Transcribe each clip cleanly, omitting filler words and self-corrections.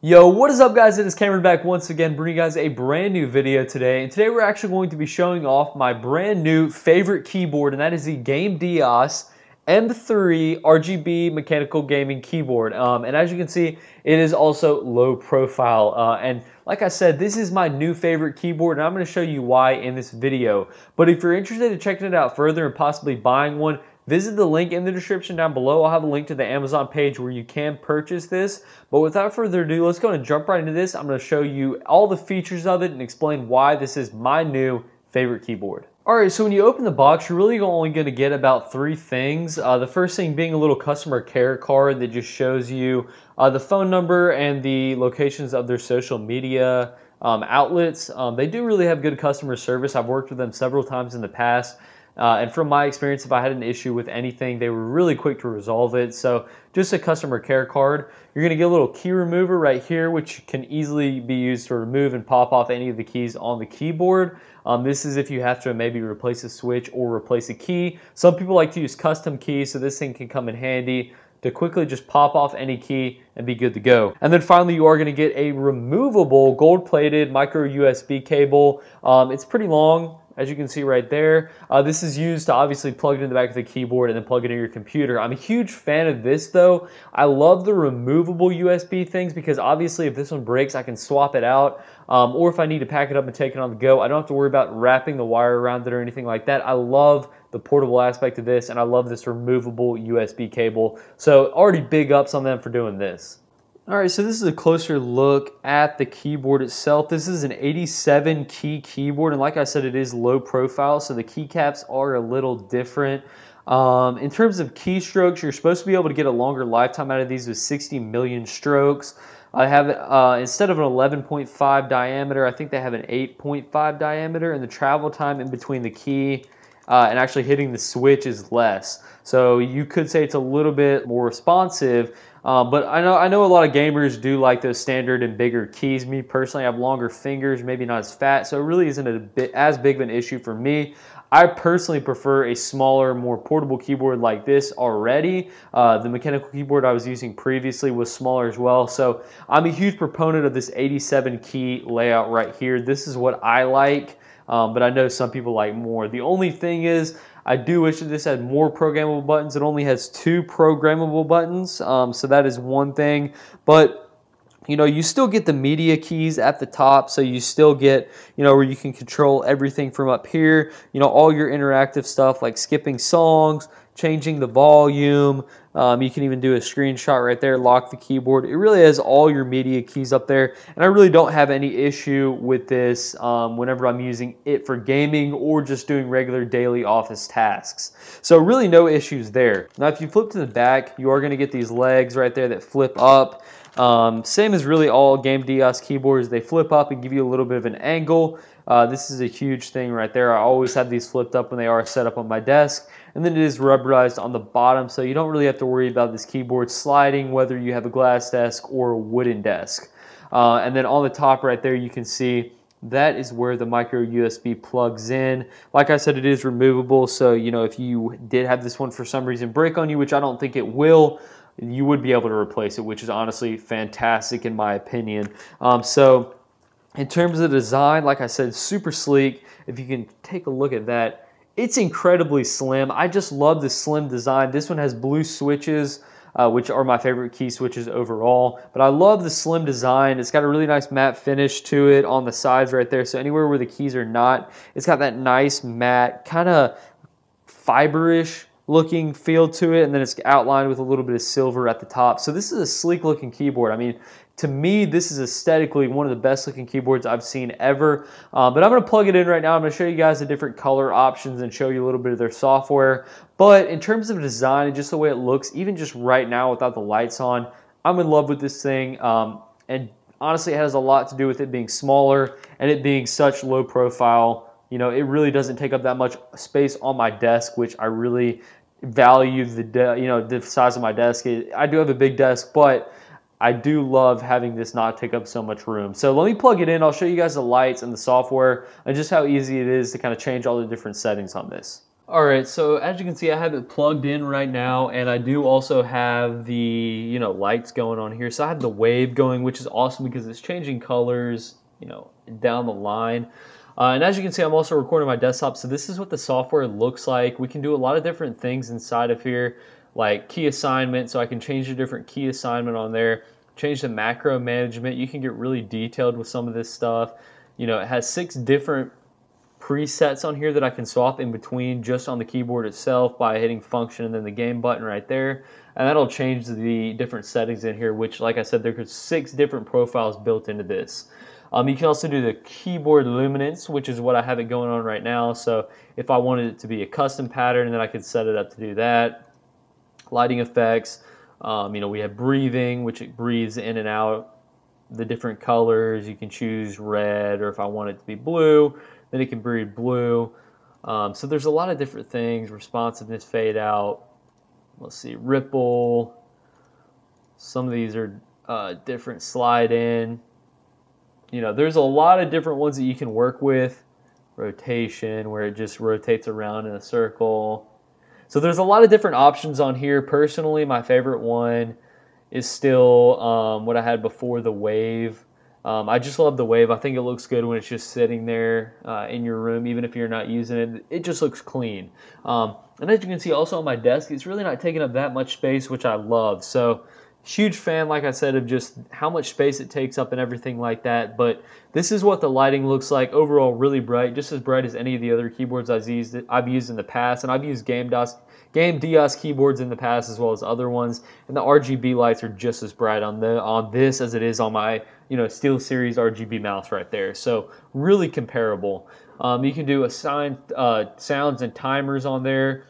Yo, what is up guys? It is Cameron back once again, bringing you guys a brand new video today. And today we're actually going to be showing off my brand new favorite keyboard, and that is the Gamdias M3 RGB mechanical gaming keyboard. And as you can see, it is also low profile. And like I said, this is my new favorite keyboard, and I'm going to show you why in this video. But if you're interested in checking it out further and possibly buying one, visit the link in the description down below. I'll have a link to the Amazon page where you can purchase this. But without further ado, let's go ahead and jump right into this. I'm going to show you all the features of it and explain why this is my new favorite keyboard. Alright, so when you open the box, you're really only going to get about three things. The first thing being a little customer care card that just shows you the phone number and the locations of their social media outlets. They do really have good customer service. I've worked with them several times in the past. And from my experience, if I had an issue with anything, they were really quick to resolve it. So just a customer care card. You're going to get a little key remover right here, which can easily be used to remove and pop off any of the keys on the keyboard. This is if you have to maybe replace a switch or replace a key. Some people like to use custom keys, so this thing can come in handy to quickly just pop off any key and be good to go. And then finally, you are going to get a removable gold-plated micro USB cable. It's pretty long, as you can see right there. This is used to obviously plug it in the back of the keyboard and then plug it into your computer. I'm a huge fan of this though. I love the removable USB things because obviously if this one breaks, I can swap it out. Or if I need to pack it up and take it on the go, I don't have to worry about wrapping the wire around it or anything like that. I love the portable aspect of this, and I love this removable USB cable. So already big ups on them for doing this. All right, so this is a closer look at the keyboard itself. This is an 87 key keyboard, and like I said, it is low profile, so the keycaps are a little different. In terms of keystrokes, you're supposed to be able to get a longer lifetime out of these with 60 million strokes. I have, instead of an 11.5 diameter, I think they have an 8.5 diameter, and the travel time in between the key and actually hitting the switch is less. So you could say it's a little bit more responsive, but I know a lot of gamers do like those standard and bigger keys. Me personally, I have longer fingers, maybe not as fat, so it really isn't as big of an issue for me. I personally prefer a smaller, more portable keyboard like this already. The mechanical keyboard I was using previously was smaller as well, so I'm a huge proponent of this 87 key layout right here. This is what I like. But I know some people like more. The only thing is, I do wish that this had more programmable buttons. It only has two programmable buttons, so that is one thing. But you know, you still get the media keys at the top, so you still get, you know, where you can control everything from up here. You know, all your interactive stuff like skipping songs, changing the volume. You can even do a screenshot right there, lock the keyboard. It really has all your media keys up there, and I really don't have any issue with this whenever I'm using it for gaming or just doing regular daily office tasks. So really no issues there. Now if you flip to the back, you are going to get these legs right there that flip up. Same as really all Gamdias keyboards, they flip up and give you a little bit of an angle. This is a huge thing right there. I always have these flipped up when they are set up on my desk. And then it is rubberized on the bottom, so you don't really have to worry about this keyboard sliding whether you have a glass desk or a wooden desk. And then on the top right there, you can see that is where the micro USB plugs in. Like I said, it is removable, so you know, if you did have this one for some reason break on you, which I don't think it will, you would be able to replace it, which is honestly fantastic in my opinion. So in terms of the design, like I said, super sleek. If you can take a look at that, it's incredibly slim. I just love the slim design. This one has blue switches, which are my favorite key switches overall. But I love the slim design. It's got a really nice matte finish to it on the sides right there. So anywhere where the keys are not, it's got that nice matte, kind of fiberish looking feel to it, and then it's outlined with a little bit of silver at the top. So this is a sleek looking keyboard. I mean, to me, this is aesthetically one of the best looking keyboards I've seen ever. But I'm gonna plug it in right now. I'm gonna show you guys the different color options and show you a little bit of their software. But in terms of design and just the way it looks, even just right now without the lights on, I'm in love with this thing. And honestly, it has a lot to do with it being smaller and it being such low profile. You know, it really doesn't take up that much space on my desk, which I really value the size of my desk. I do have a big desk, but I do love having this not take up so much room. So let me plug it in. I'll show you guys the lights and the software and just how easy it is to kind of change all the different settings on this. Alright, so as you can see, I have it plugged in right now, and I do also have the, you know, lights going on here. So I have the wave going, which is awesome because it's changing colors, you know, down the line. And as you can see, I'm also recording my desktop. So this is what the software looks like. We can do a lot of different things inside of here, like key assignment. So I can change a different key assignment on there, change the macro management. You can get really detailed with some of this stuff. You know, it has 6 different presets on here that I can swap in between just on the keyboard itself by hitting function and then the game button right there, and that'll change the different settings in here, which, like I said, there's 6 different profiles built into this. You can also do the keyboard luminance, which is what I have it going on right now. So if I wanted it to be a custom pattern, then I could set it up to do that. Lighting effects, you know, we have breathing, which it breathes in and out the different colors. You can choose red, or if I want it to be blue, then it can breathe blue. So there's a lot of different things. Responsiveness, fade out, let's see, ripple. Some of these are different, slide in. You know, there's a lot of different ones that you can work with. Rotation, where it just rotates around in a circle. So there's a lot of different options on here. Personally, my favorite one is still what I had before, the wave. I just love the wave. I think it looks good when it's just sitting there in your room, even if you're not using it. It just looks clean. And as you can see also on my desk, it's really not taking up that much space, which I love. So huge fan, like I said, of just how much space it takes up and everything like that. But this is what the lighting looks like. Overall, really bright, just as bright as any of the other keyboards I've used in the past. And I've used Gamdias keyboards in the past as well as other ones. And the RGB lights are just as bright on this as it is on my, you know, SteelSeries RGB mouse right there. So really comparable. You can do assign sounds and timers on there.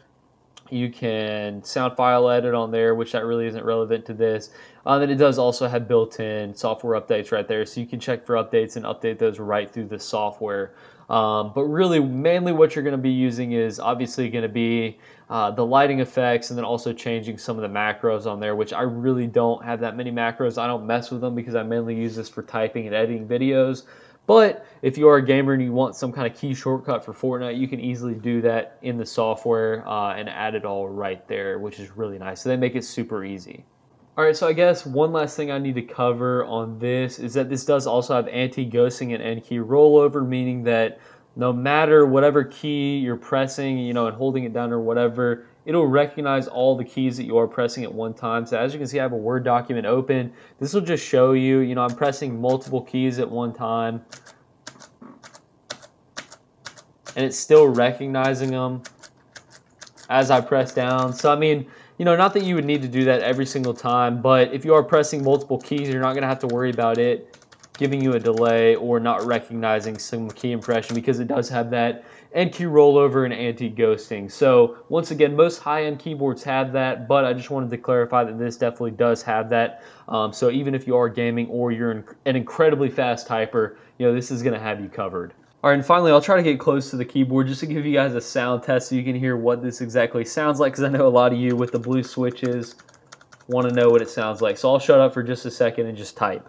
You can sound file edit on there, which that really isn't relevant to this. Then it does also have built-in software updates right there, so you can check for updates and update those right through the software. But really, mainly what you're going to be using is obviously going to be the lighting effects, and then also changing some of the macros on there, which I really don't have that many macros. I don't mess with them because I mainly use this for typing and editing videos. But if you are a gamer and you want some kind of key shortcut for Fortnite, you can easily do that in the software and add it all right there, which is really nice. So they make it super easy. All right, so I guess one last thing I need to cover on this is that this does also have anti-ghosting and end key rollover, meaning that no matter whatever key you're pressing, you know, and holding it down or whatever, it'll recognize all the keys that you are pressing at one time. So as you can see, I have a Word document open. This will just show you, you know, I'm pressing multiple keys at one time, and it's still recognizing them as I press down. So I mean, you know, not that you would need to do that every single time, but if you are pressing multiple keys, you're not going to have to worry about it giving you a delay or not recognizing some key impression, because it does have that end key rollover and anti-ghosting. So once again, most high-end keyboards have that, but I just wanted to clarify that this definitely does have that. So even if you are gaming or you're an incredibly fast typer, you know, this is going to have you covered. All right, and finally, I'll try to get close to the keyboard just to give you guys a sound test so you can hear what this exactly sounds like, because I know a lot of you with the blue switches want to know what it sounds like. So I'll shut up for just a second and just type.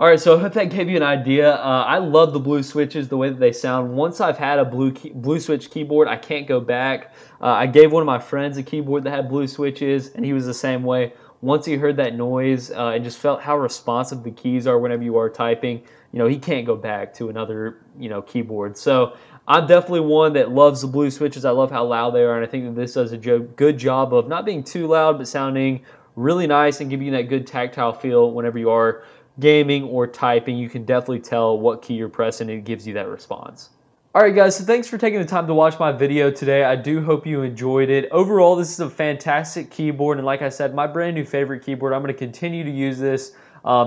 Alright, so I hope that gave you an idea. I love the blue switches, the way that they sound. Once I've had a blue switch keyboard, I can't go back. I gave one of my friends a keyboard that had blue switches, and he was the same way. Once he heard that noise and just felt how responsive the keys are whenever you are typing, you know, he can't go back to another, you know, keyboard. So I'm definitely one that loves the blue switches. I love how loud they are, and I think that this does a good job of not being too loud, but sounding really nice and giving you that good tactile feel whenever you are gaming or typing. You can definitely tell what key you're pressing, and it gives you that response. Alright guys, so thanks for taking the time to watch my video today. I do hope you enjoyed it. Overall, this is a fantastic keyboard, and like I said, my brand new favorite keyboard. I'm going to continue to use this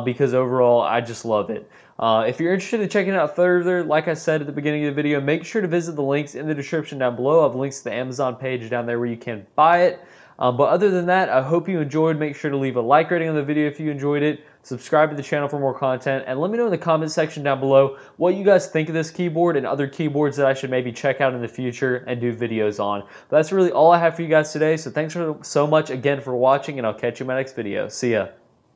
because overall I just love it. If you're interested in checking it out further, like I said at the beginning of the video, make sure to visit the links in the description down below. I have links to the Amazon page down there where you can buy it. But other than that, I hope you enjoyed. Make sure to leave a like rating on the video if you enjoyed it. subscribe to the channel for more content, and let me know in the comment section down below what you guys think of this keyboard and other keyboards that I should maybe check out in the future and do videos on. But that's really all I have for you guys today, so thanks so much again for watching, and I'll catch you in my next video. See ya.